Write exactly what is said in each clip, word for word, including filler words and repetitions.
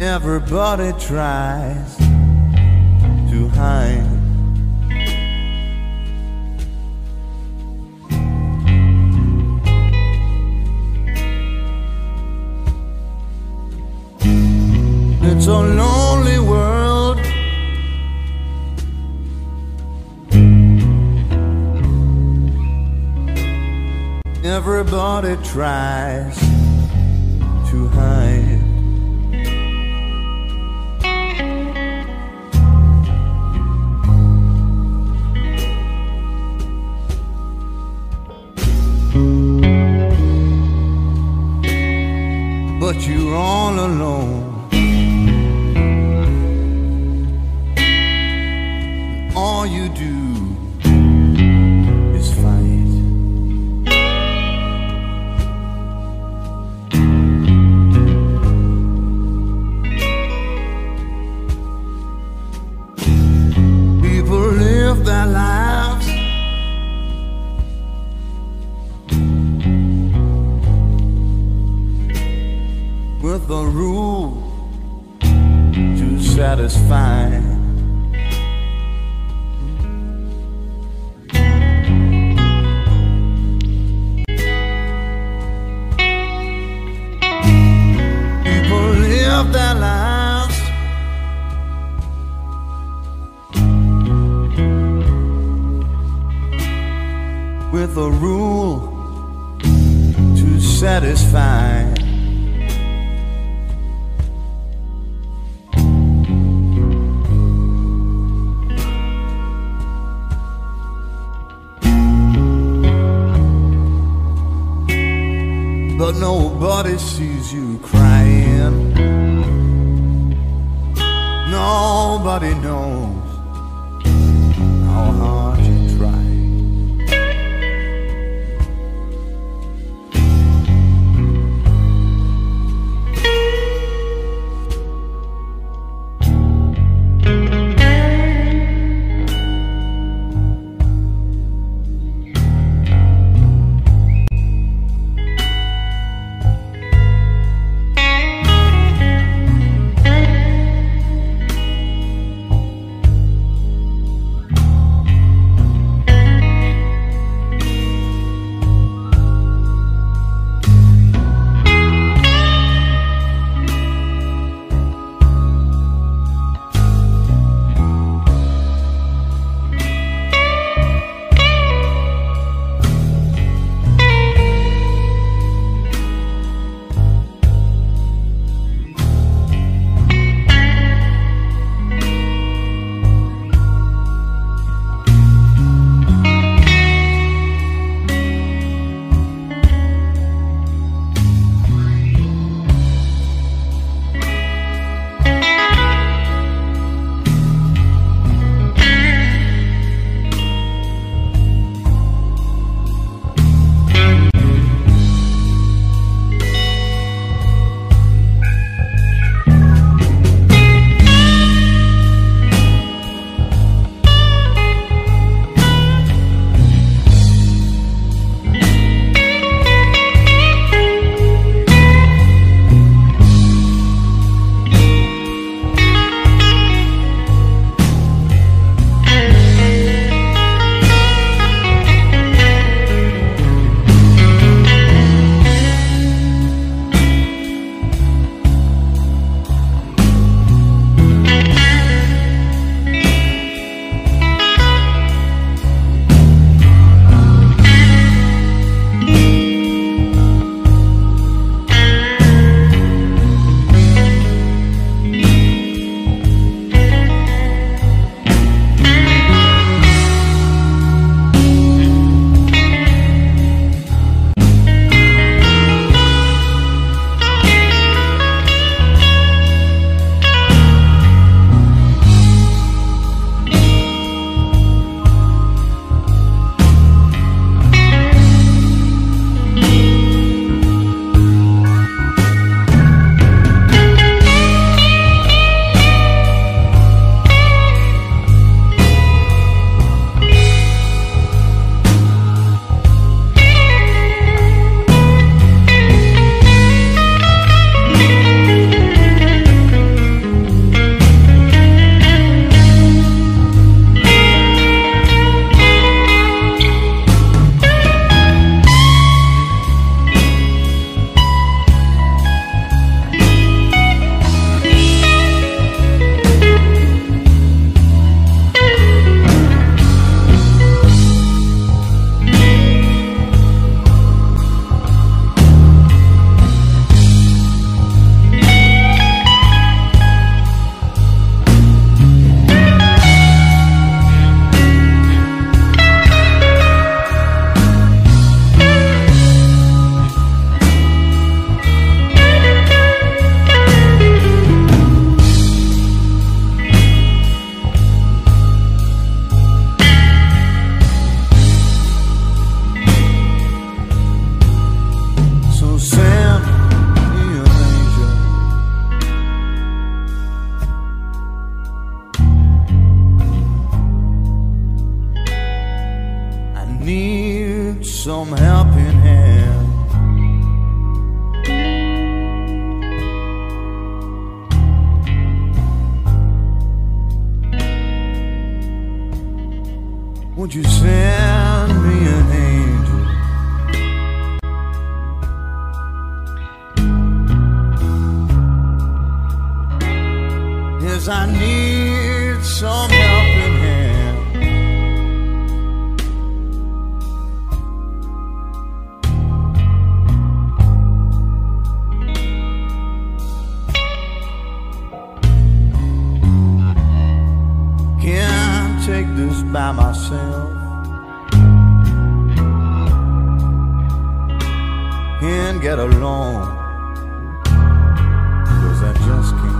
Everybody tries to hide. It's a lonely world, everybody tries to hide. But you're all alone, all you do is fight. People live their lives with a rule to satisfy. Their lives with a rule to satisfy. But nobody sees you crying, nobody knows how hard you try. in hand. Would you send me an angel? Yes, I need some helping hand. Take this by myself, can't get along, 'cause I just can't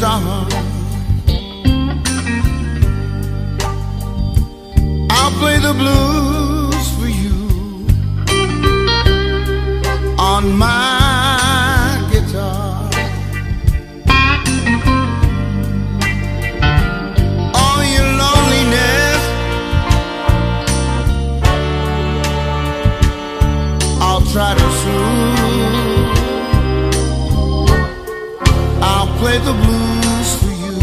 star. I'll play the blues for you on my guitar. All your loneliness I'll try to soothe. Play the blues for you.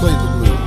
Play the blues.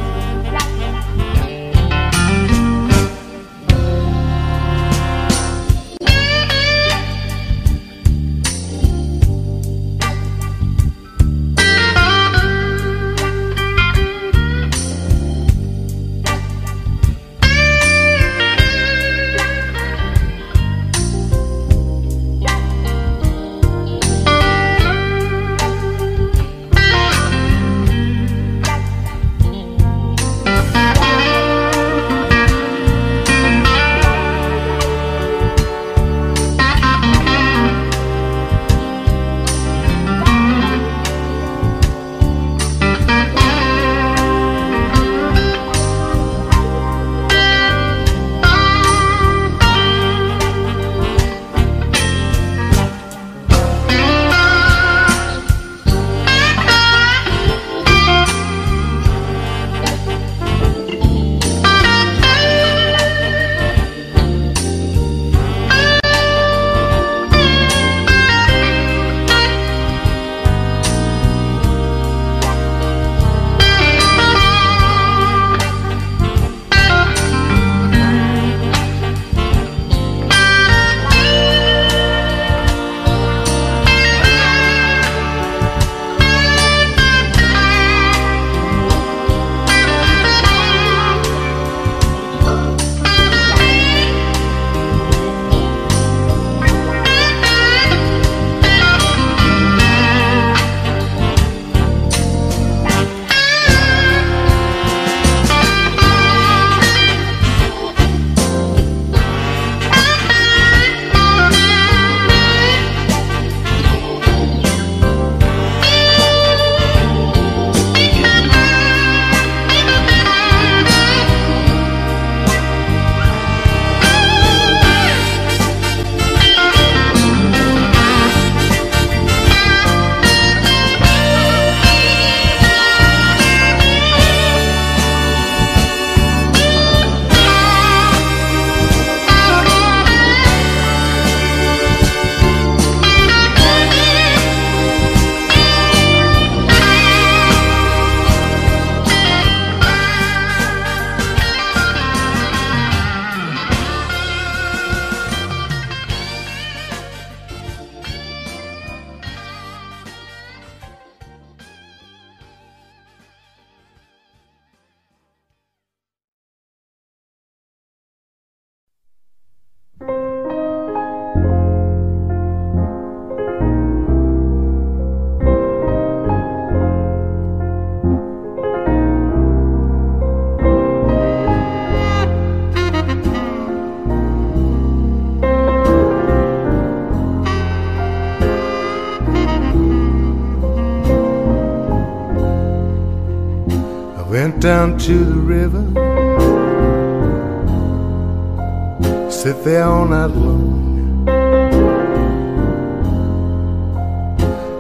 Down to the river, sit there all night long,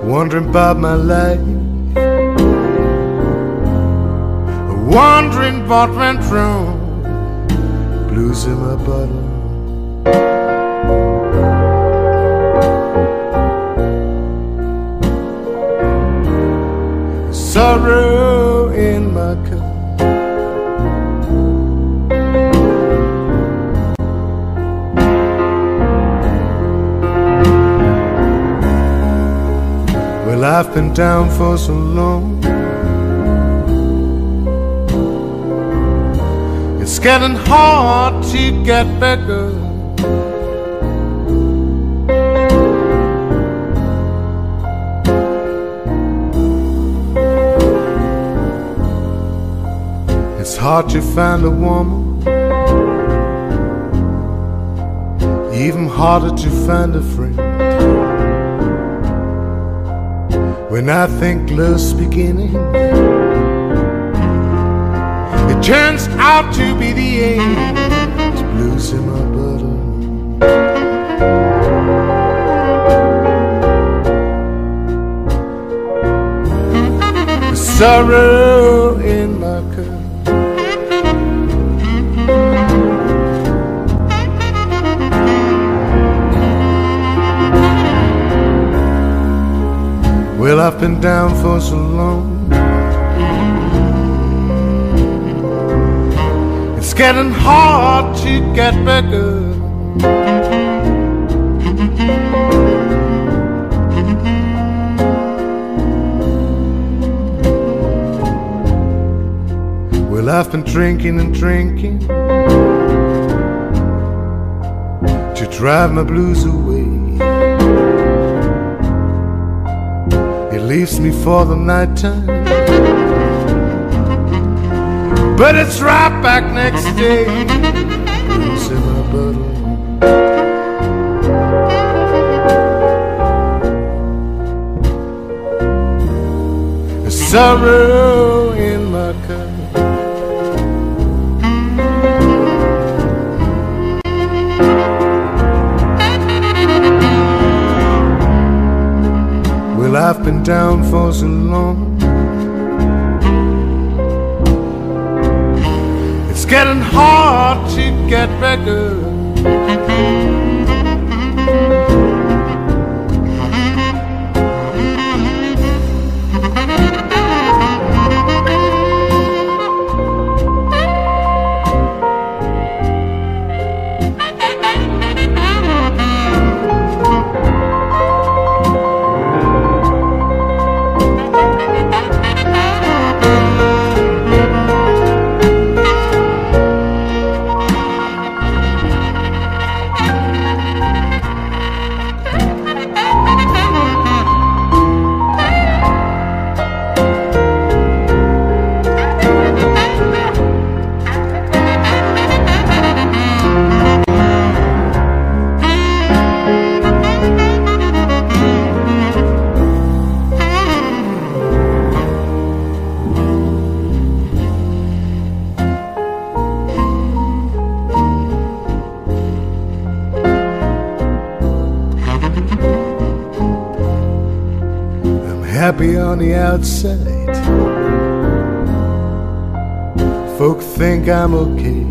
wondering about my life, wondering what went wrong. Blues in my bottle. Sorrow in my cup, I've been down for so long, it's getting hard to get better. It's hard to find a woman, even harder to find a friend. When I think love's beginning, it turns out to be the end. It's blues in my bottle, the sorrow in my cup. Well, I've been down for so long, it's getting hard to get back up. Well, I've been drinking and drinking to drive my blues away. It leaves me for the night time, but it's right back next day. Blues in my bottle, the sorrow in my cup. Well, I've been down for so long, it's getting hard to get back up. Happy on the outside, folk think I'm okay,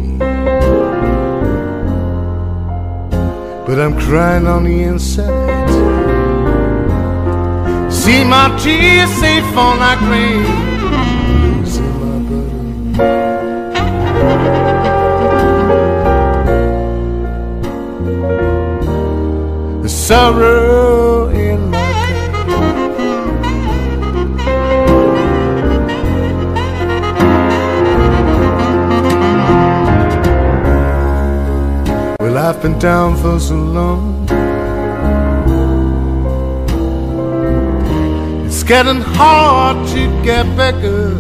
but I'm crying on the inside. See my tears safe on that grave. Blues in my bottle, the sorrow in my I've been down for so long, it's getting hard to get back up.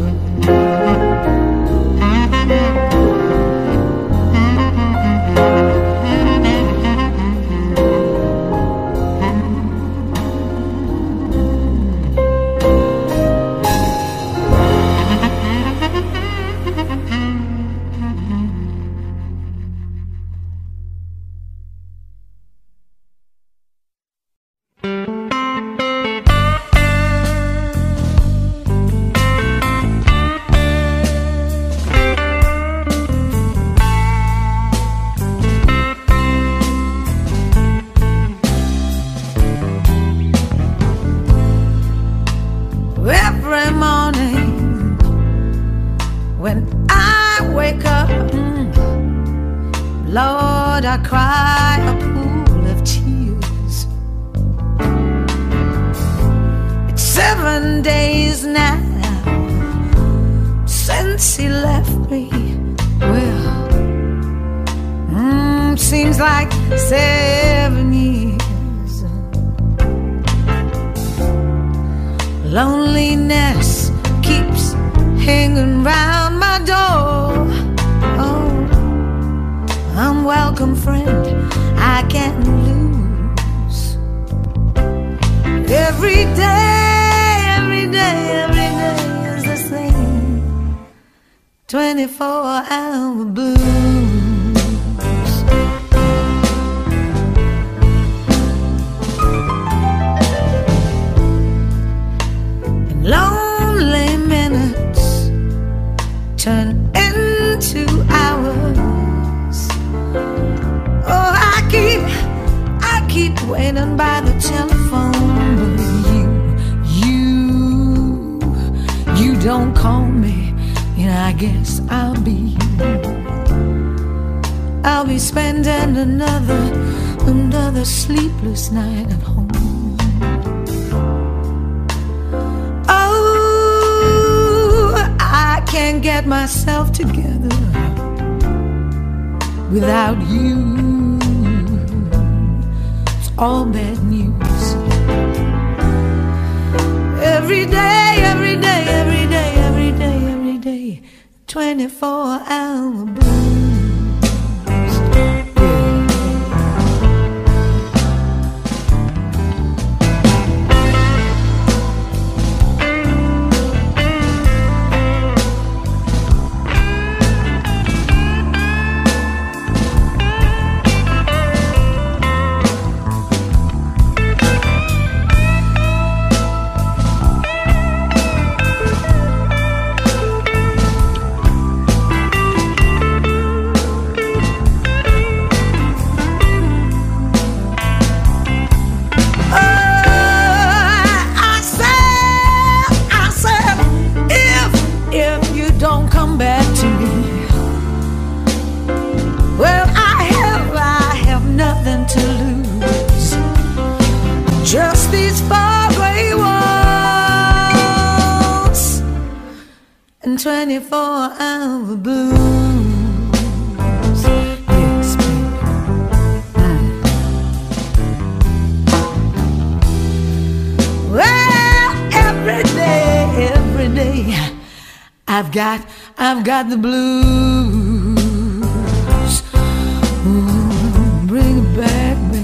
Friend I can't lose every day twenty-four hour blues. And lonely minutes turn into hours. Oh, I keep, I keep waiting by the telephone, but you, you, you don't call me. And I guess I'll be I'll be spending another Another sleepless night at home. Oh, I can't get myself together without you. It's all bad news. Every day, every day, every day, every day, every day, twenty-four hour blues. Just these faraway walls and twenty-four hour blues. Yes, baby. Mm. Well, every day, every day, I've got, I've got the blues. Ooh, bring it back, baby.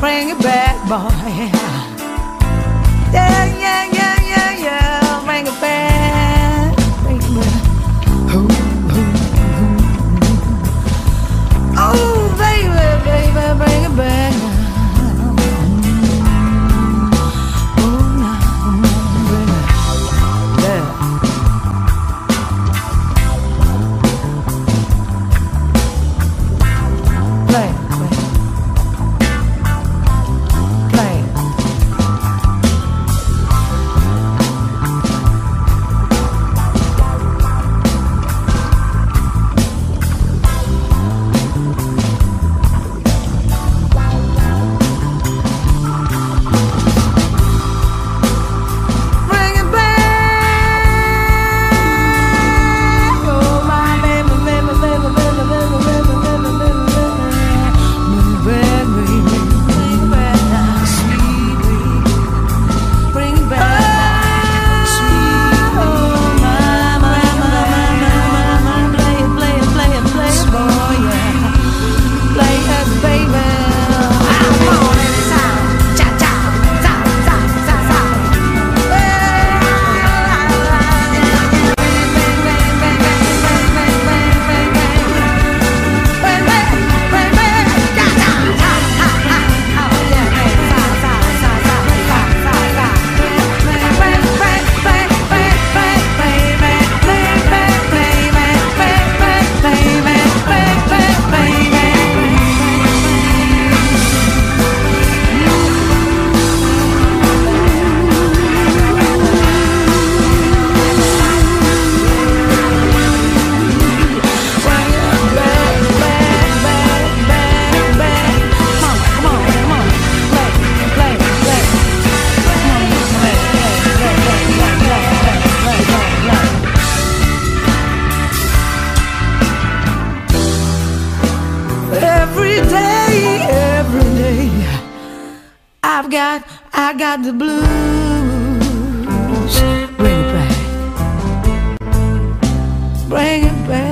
Bring it back, boy. Yeah, yeah, yeah, yeah, yeah. Bring it back, bring it back. Ooh, ooh, ooh. Oh, baby, baby, bring it back. Oh, no, bring it back. Play, play. I've got, I got the blues. Bring it back, bring it back.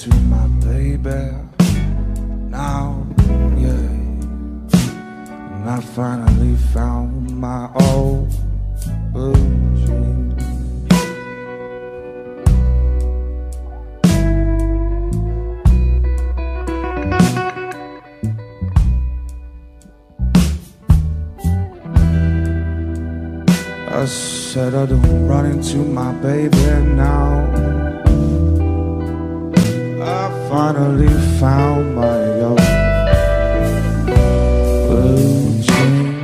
to my baby now, yeah. And I finally found my old dream. I said I don't run into my baby now. I finally found my old blue jeans.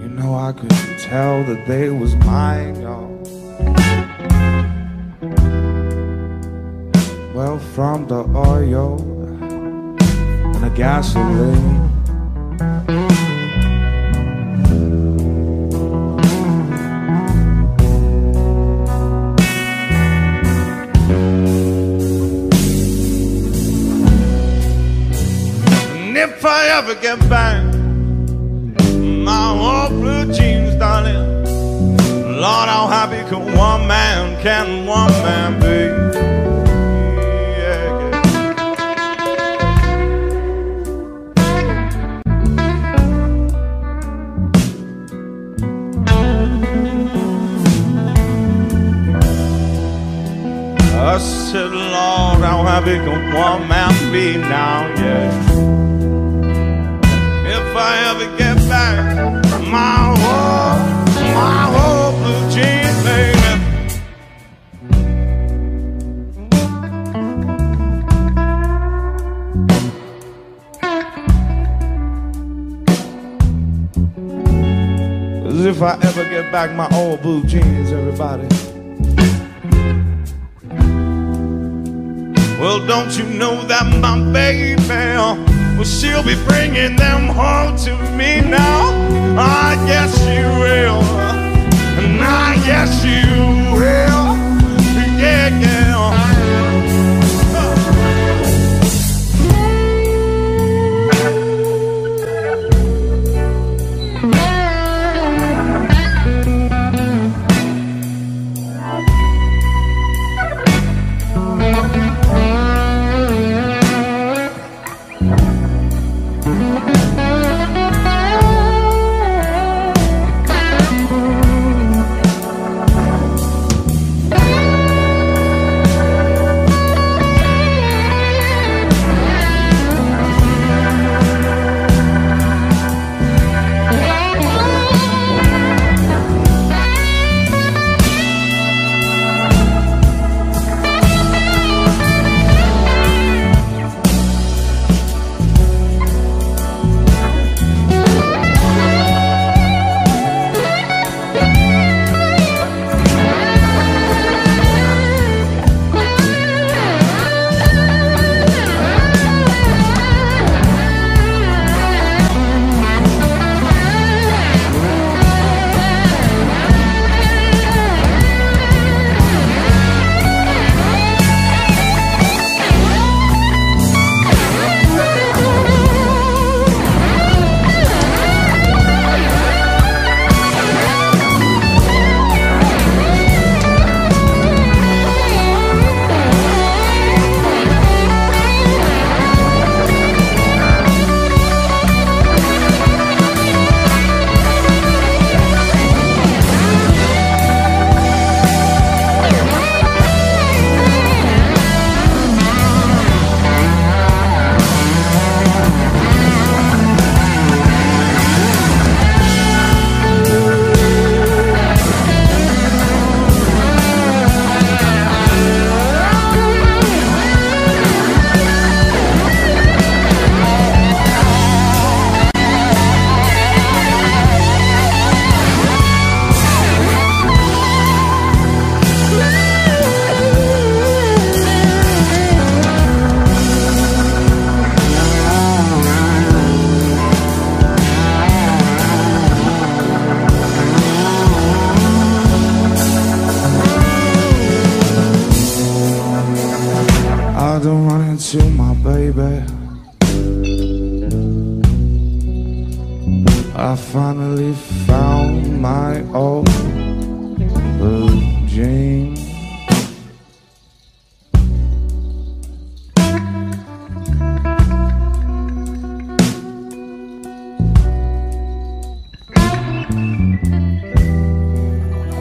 You know I could tell that they was mine, y'all. Well, from the oil and the gasoline. If I ever get back my old blue jeans, darling, Lord, how happy can one man, can one man be? Yeah. I said, Lord, how happy can one man be now, yeah. If I ever get back my old, my old blue jeans, baby. 'Cause if I ever get back my old blue jeans, everybody, well, don't you know that my baby, well, she'll be bringing them home to me now. I guess she will, and I guess she will. Yeah, yeah. I don't run into my baby. I finally found my old blue jeans.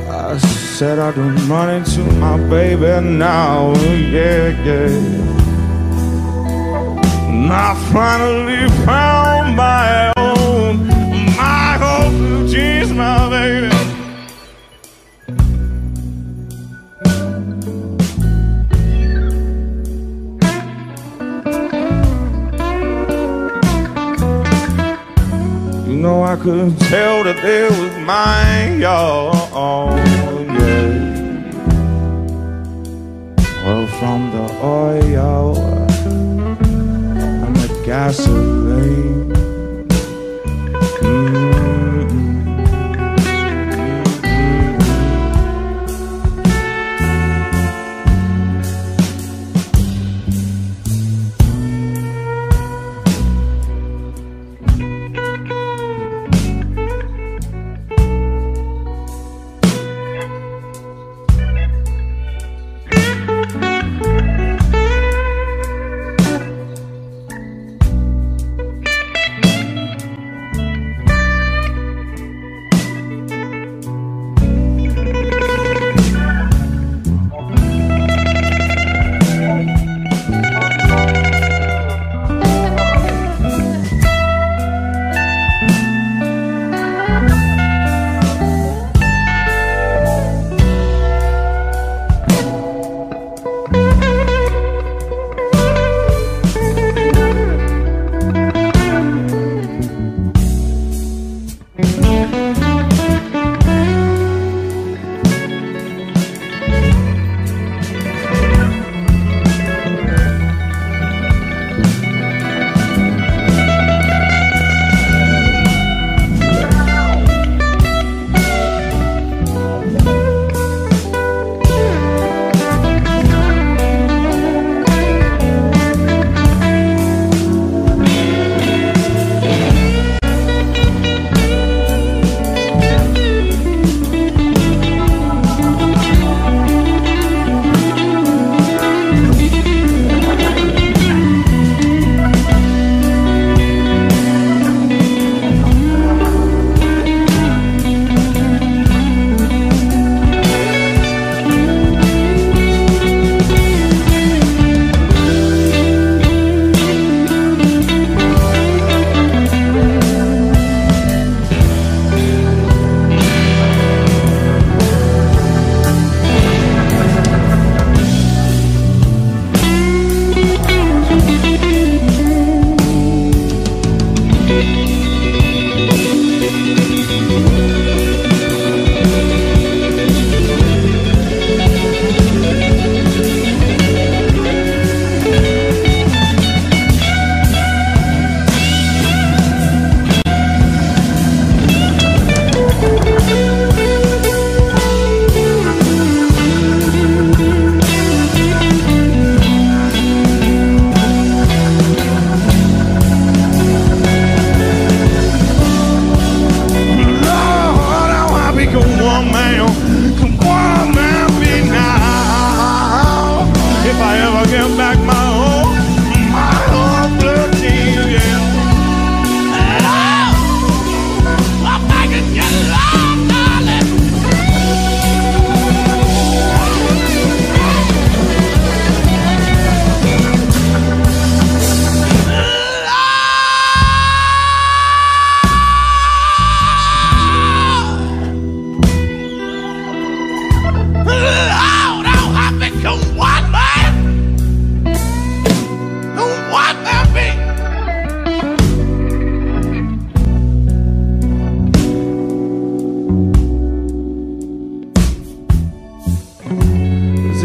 I said I'd run into my baby now, yeah, yeah. And I finally found my own, my old blue jeans, my baby. You know I could tell that they was mine, y'all, yeah. Well, from the oil gasoline.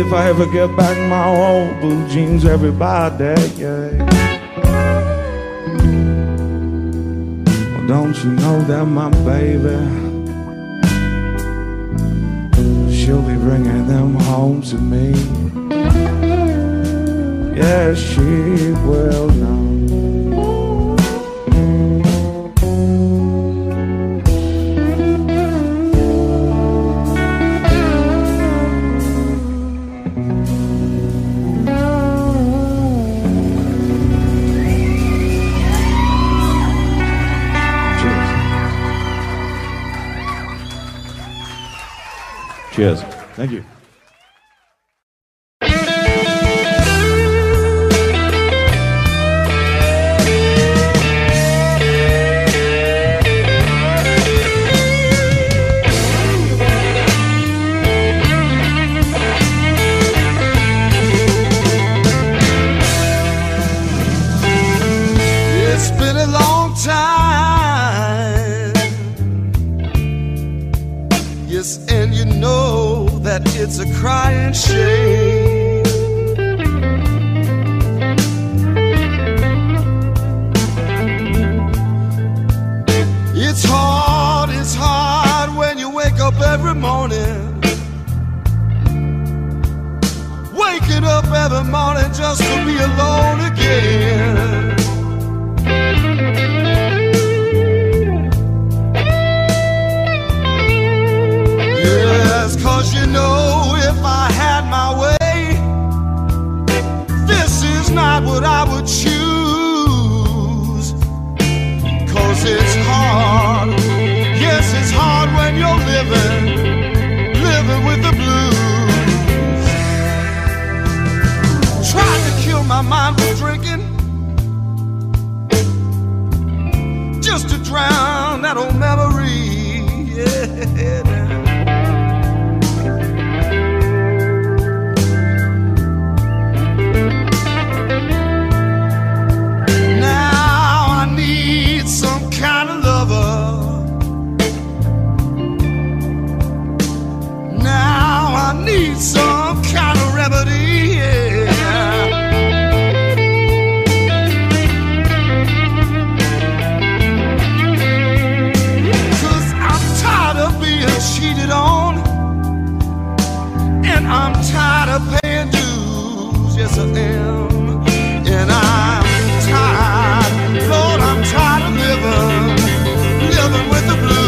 If I ever get back my old blue jeans, everybody, yeah. Well, don't you know that my baby, she'll be bringing them home to me. Yeah, she will know. Cheers. Thank you. It's been a long time, yes, and you know that it's a crying shame. It's hard, it's hard when you wake up every morning, waking up every morning just to be alone again. Cause you know if I had my way, this is not what I would choose. Cause it's hard, yes it's hard when you're living, living with the blues. Tried to kill my mind with drinking, just to drown that old memory, yeah. Some kind of remedy, yeah. Cause I'm tired of being cheated on, and I'm tired of paying dues, yes I am. And I'm tired, Lord, I'm tired of living, living with the blues.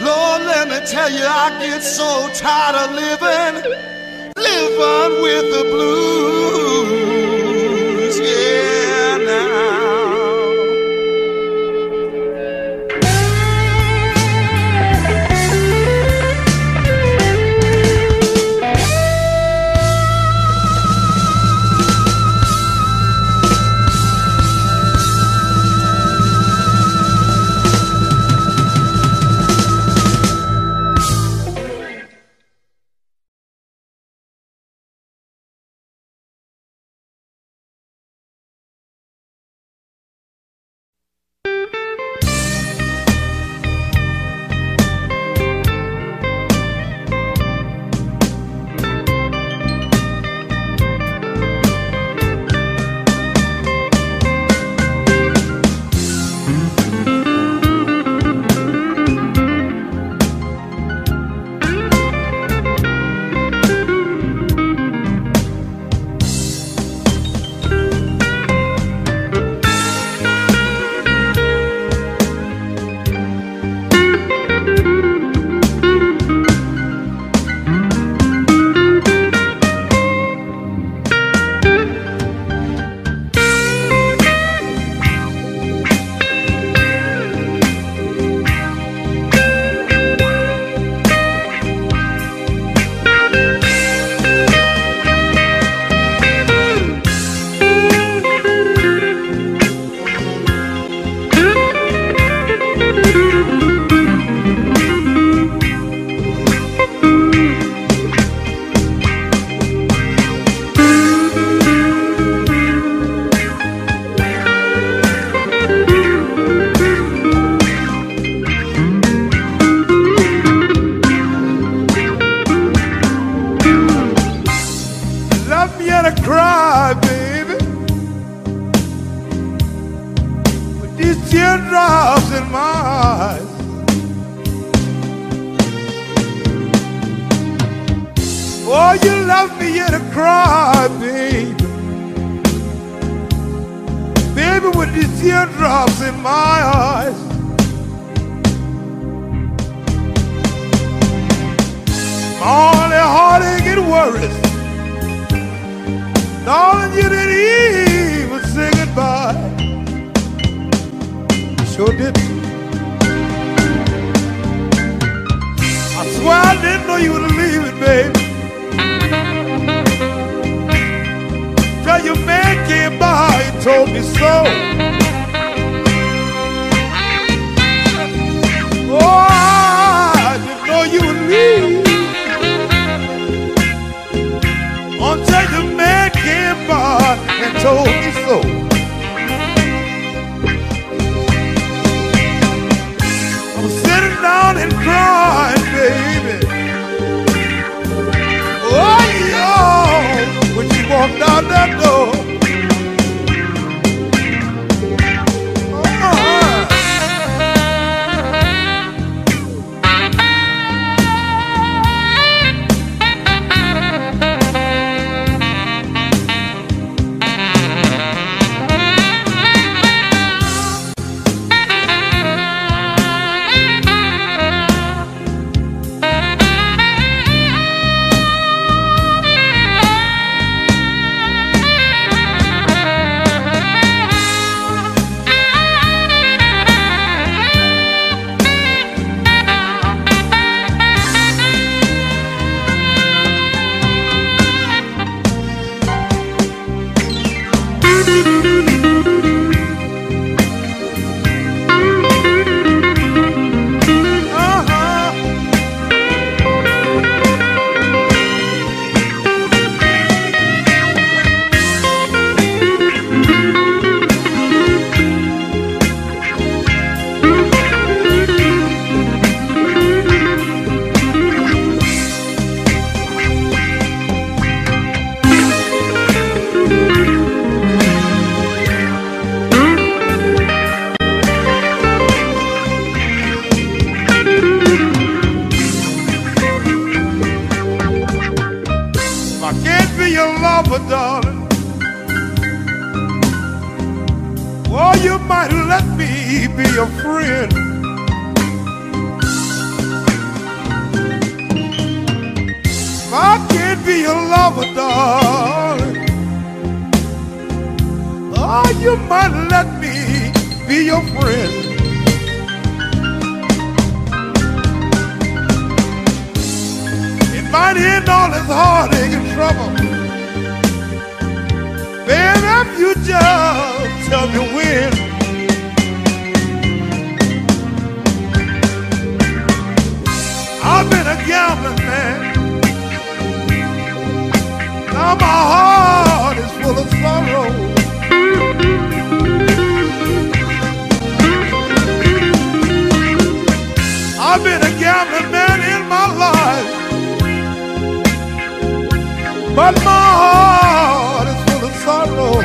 Lord, let me tell you, I get so tired of living, living with the blues, yeah, I can't be your lover, darling, oh, you might let me be your friend. It might end all this heartache and trouble, man, if you just tell me when. I've been a gambling man, now my heart is full of sorrow. I've been a gambling man in my life, but my heart is full of sorrow.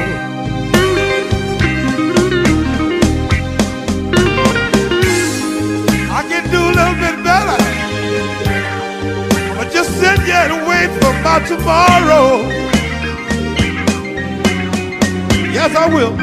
I can do a little bit better, just sit here and wait for my tomorrow. Yes, I will.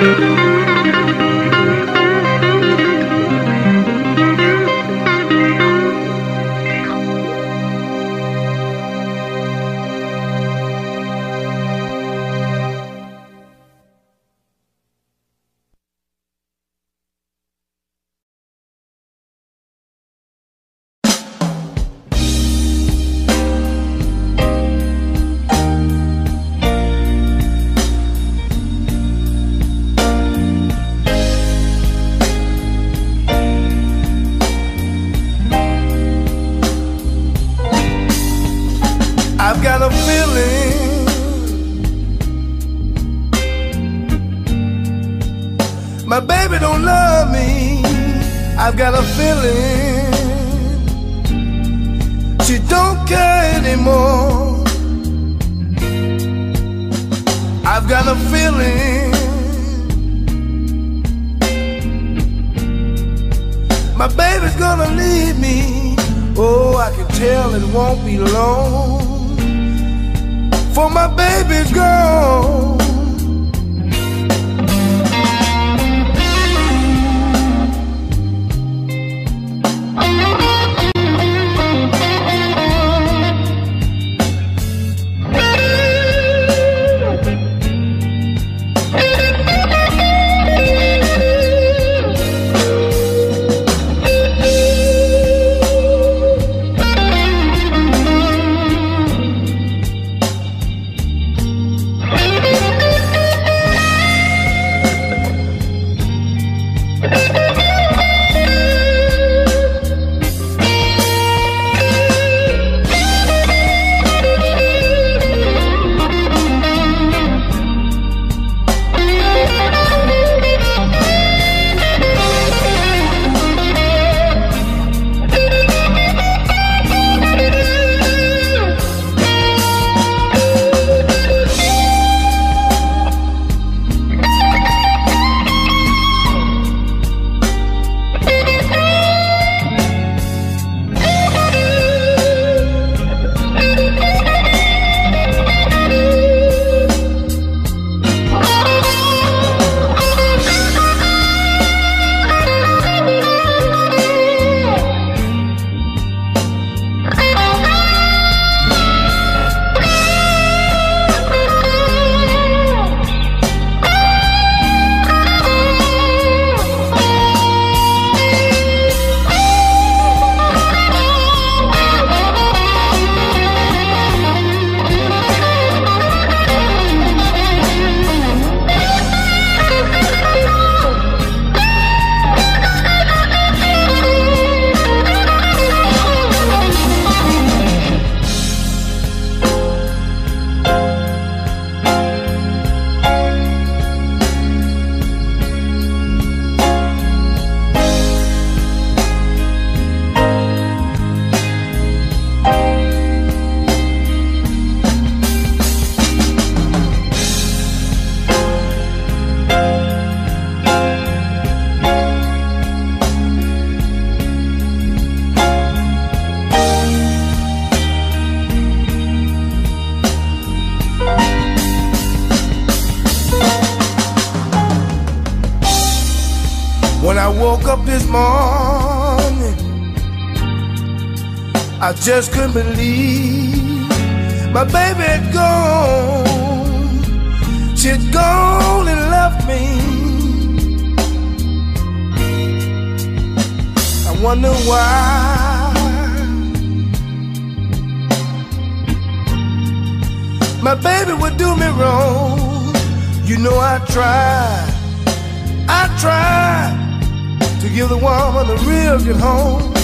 We'll be right back. woke up this morning, I just couldn't believe my baby had gone. She had gone and left me. I wonder why my baby would do me wrong. You know I tried, I tried to give the woman a real good home.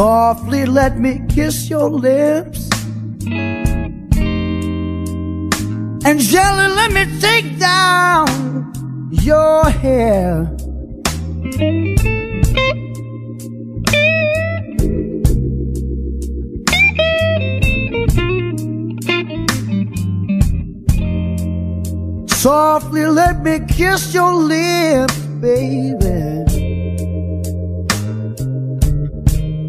Softly let me kiss your lips, and gently let me take down your hair. Softly let me kiss your lips, baby,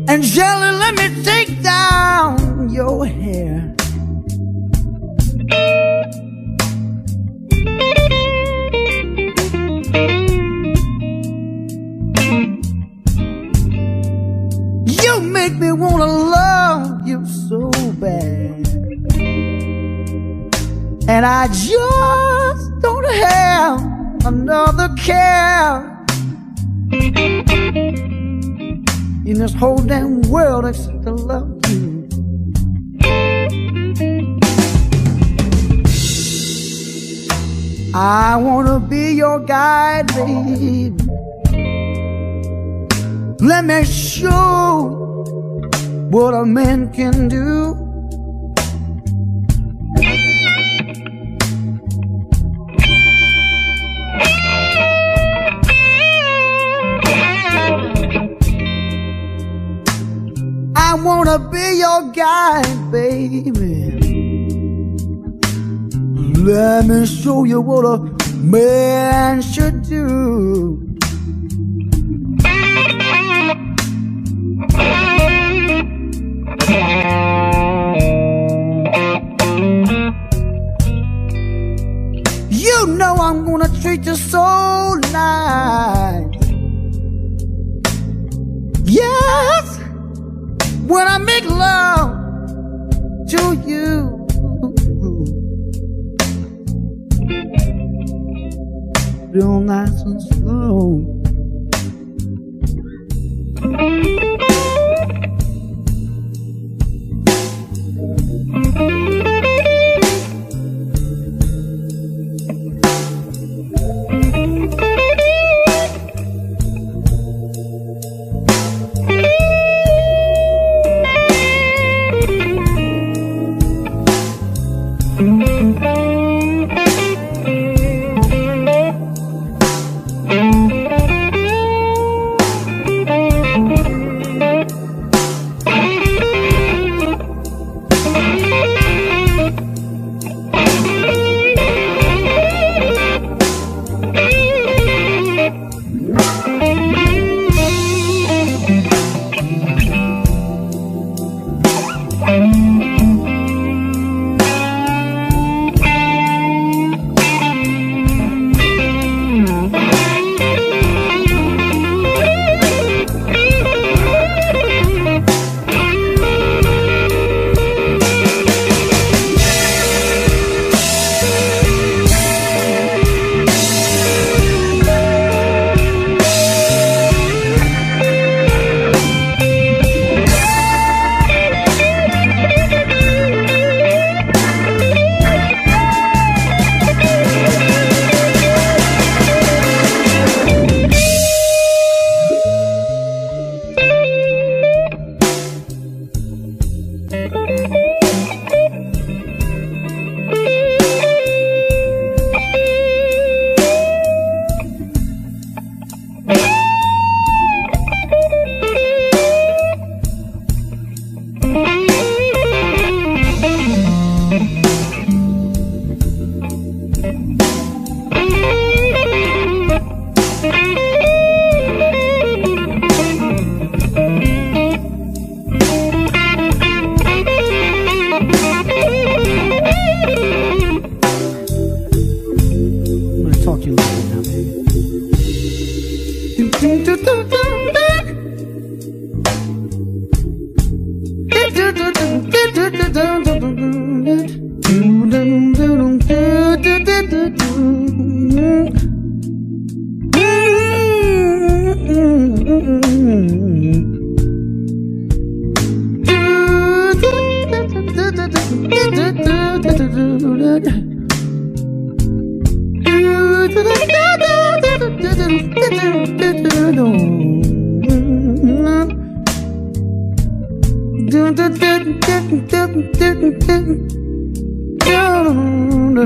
and gently let me take down your hair. You make me wanna love you so bad, and I just don't have another care in this whole damn world except to love you. I wanna be your guide, babe. Let me show what a man can do. I wanna be your guide, baby. Let me show you what a man should do. You know I'm gonna treat you so nice. Yes, when I make love to you. Real nice and slow. Thank you.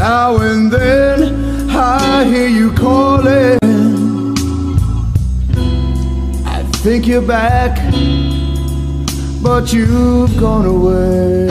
Now and then I hear you calling. I think you're back, but you've gone away.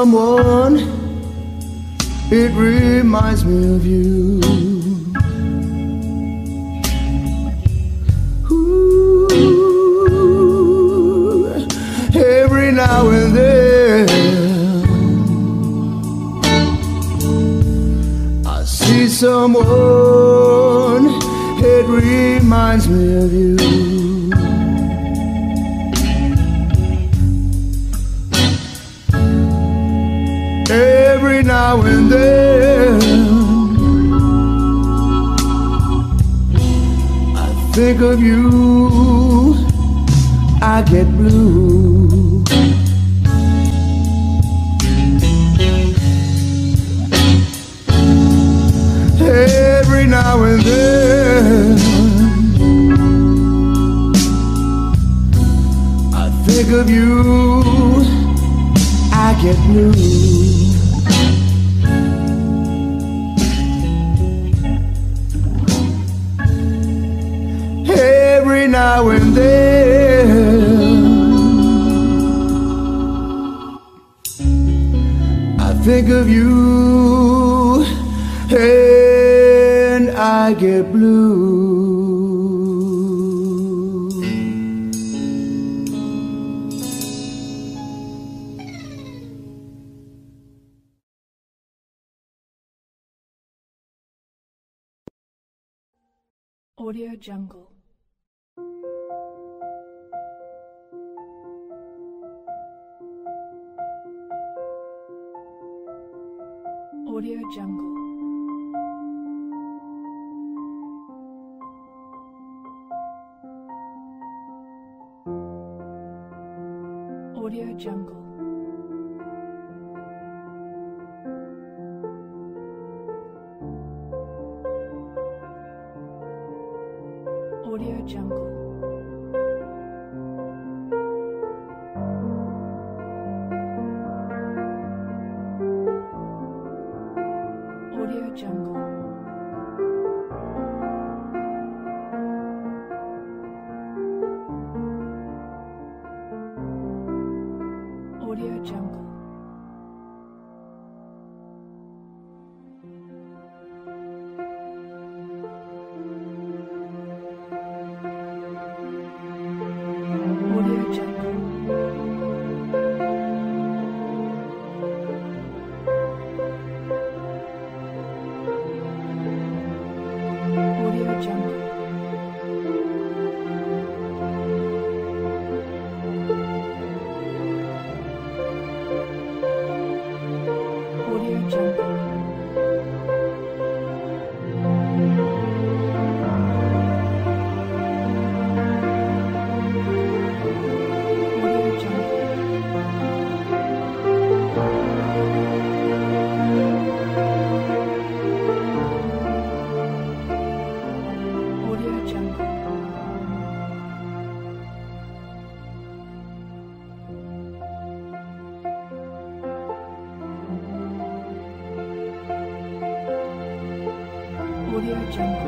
Someone, it reminds me of you. Ooh, every now and then I see someone, it reminds me of you. Every now and then I think of you, I get blue. Every now and then I think of you, I get blue. Every now and then I think of you and I get blue. Audio Jungle. Audio Jungle. Audio Jungle. Audio Jungle. Audio Jungle. Audio Jungle. Audio Jungle. Jungle. Audio Jungle. Audio Jungle. Audio Jungle.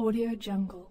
Audio Jungle.